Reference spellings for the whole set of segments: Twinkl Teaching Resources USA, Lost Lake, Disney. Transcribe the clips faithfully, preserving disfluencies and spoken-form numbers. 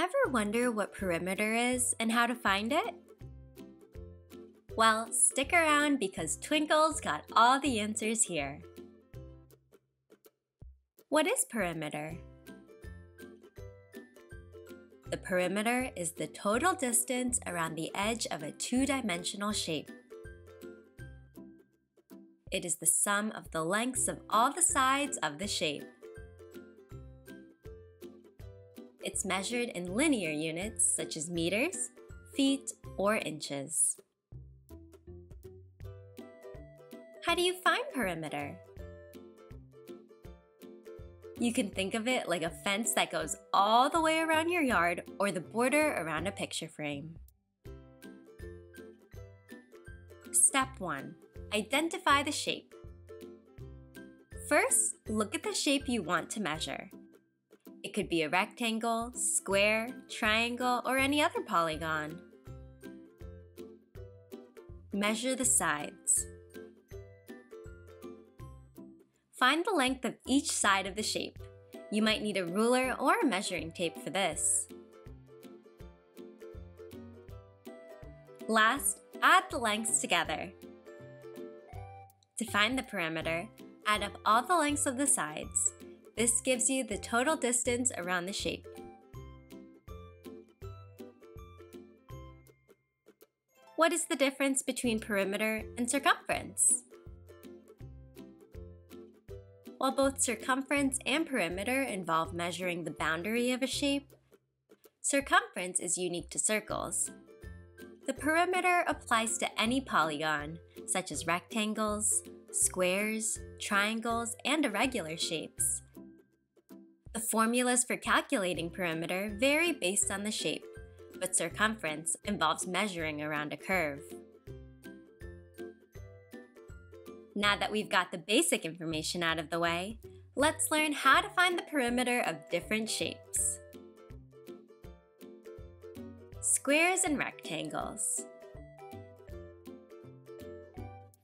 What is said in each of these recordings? Ever wonder what perimeter is and how to find it? Well, stick around because Twinkl's got all the answers here. What is perimeter? The perimeter is the total distance around the edge of a two-dimensional shape. It is the sum of the lengths of all the sides of the shape. It's measured in linear units such as meters, feet, or inches. How do you find perimeter? You can think of it like a fence that goes all the way around your yard or the border around a picture frame. Step one. Identify the shape. First, look at the shape you want to measure. It could be a rectangle, square, triangle, or any other polygon. Measure the sides. Find the length of each side of the shape. You might need a ruler or a measuring tape for this. Last, add the lengths together. To find the perimeter, add up all the lengths of the sides. This gives you the total distance around the shape. What is the difference between perimeter and circumference? While both circumference and perimeter involve measuring the boundary of a shape, circumference is unique to circles. The perimeter applies to any polygon, such as rectangles, squares, triangles, and irregular shapes. The formulas for calculating perimeter vary based on the shape, but circumference involves measuring around a curve. Now that we've got the basic information out of the way, let's learn how to find the perimeter of different shapes. Squares and rectangles.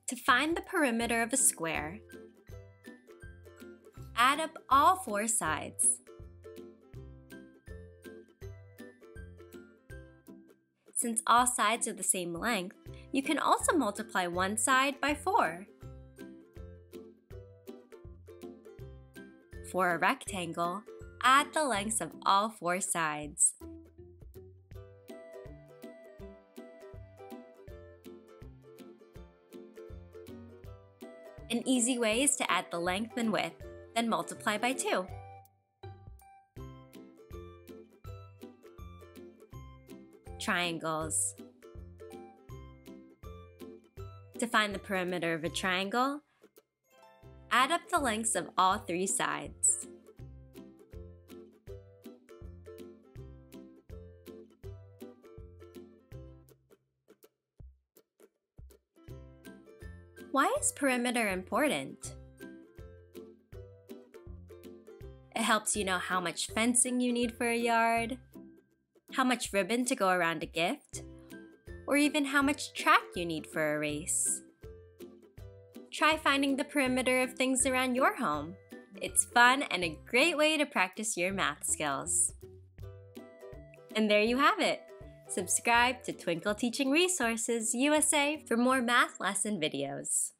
To find the perimeter of a square, add up all four sides. Since all sides are the same length, you can also multiply one side by four. For a rectangle, add the lengths of all four sides. An easy way is to add the length and width, then multiply by two. Triangles. To find the perimeter of a triangle, add up the lengths of all three sides. Why is perimeter important? It helps you know how much fencing you need for a yard, how much ribbon to go around a gift, or even how much track you need for a race. Try finding the perimeter of things around your home. It's fun and a great way to practice your math skills. And there you have it. Subscribe to Twinkl Teaching Resources U S A for more math lesson videos.